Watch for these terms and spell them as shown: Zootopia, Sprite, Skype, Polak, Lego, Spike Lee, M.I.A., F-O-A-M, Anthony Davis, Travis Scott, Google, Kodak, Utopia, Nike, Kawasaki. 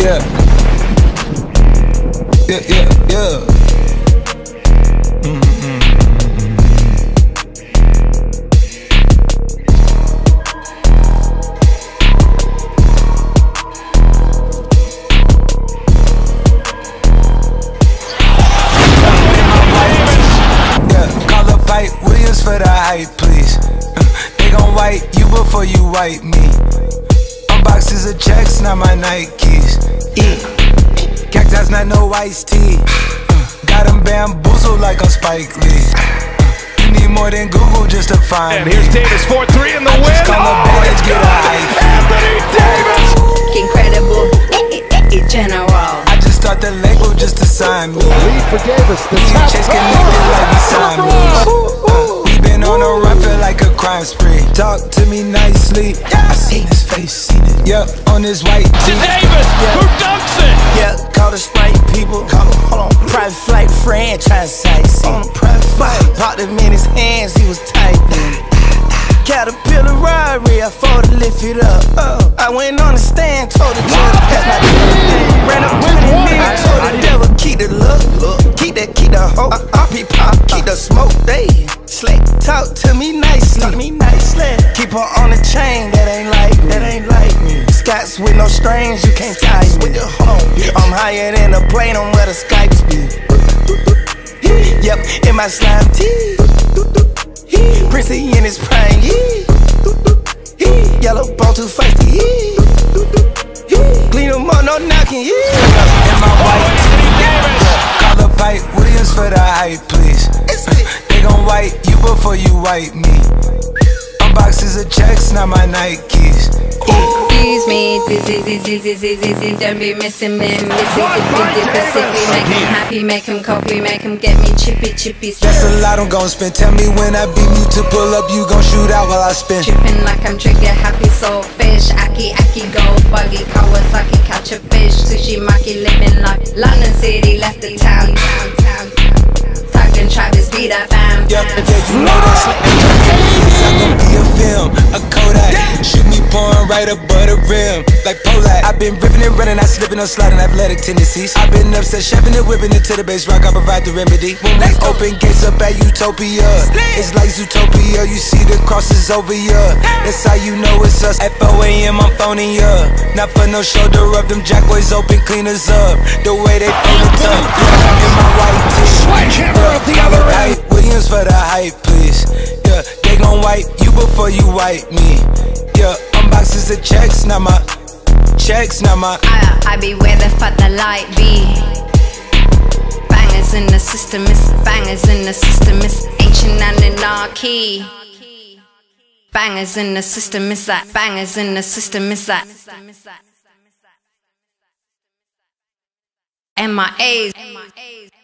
Yeah. Yeah, yeah, yeah. Please, they gon' wipe you before you wipe me. Unboxes of checks, not my Nikes. Cacti's not no iced tea. Got them bamboozled like I'm Spike Lee. You need more than Google just to find me. And here's Davis, 4-3 in the win. Oh, it's good. Anthony Davis. Incredible, general. I just thought the Lego just to sign me. Lead for Davis. The checks connected like the sign me. On a run, feel like a crime spree. Talk to me nicely. I seen his face, seen it. Yup, on his white tee. To Davis, who dunks it? Yeah, call the Sprite people. Call him, hold on. Private flight franchise site. On a private flight. Popped him in his hands, he was typing. Caterpillar robbery, I fought to lift it up. I went on the stand, told the judge, that's my thing. Ran up 20 million, told the devil, keep the look. Keep the hope. I be pop, keep the smoke, they slick. Talk to me nicely. Keep her on the chain, that ain't like me. Scots with no strings, you can't tie me. I'm higher than a plane, on where the Skypes be. Yep, in my slime tee. Princey in his prime. Yellow bone too feisty. Clean them up, no knocking. In my white. Call the pipe Williams for the hype, please. They gon' wipe you before you wipe me. Unboxes of checks, not my Nikes. Excuse me, this don't be missing me. Missing Pacific, make him happy, make him copy, make him get me chippy. That's a lot I'm gon' spend. Tell me when I beam you to pull up, you gon' shoot out while I spin. Trippin' like I'm trigger happy, soul fish, aki gold buggy, Kawasaki catch a fish, sushi maki living like London city, left the town. Travis be that fam. Yep, yeah, you know that shit. I gon' be a film, a Kodak. Shoot me pouring right above the rim, like Polak. I've been ripping and running, not slipping or sliding, athletic tendencies. I've been upset, shoving and whipping it to the base rock. I provide the remedy. When we open gates up at Utopia, it's like Zootopia. You see the crosses over ya. That's how you know it's us. F-O-A-M, I'm phoning ya. Not for no shoulder rub. Them jackboys open cleaners up. The way they fold it up. Yeah, in my white tee. The other hype, Williams for the hype, please. Yeah, they gon' wipe you before you wipe me. Yeah, unboxes of checks, not my checks, not my. I be where the fuck the light be. Bangers in the system, it's bangers in the system, it's ancient anarchy. Bangers in the system, it's that. Bangers in the system, it's that. M.I.A.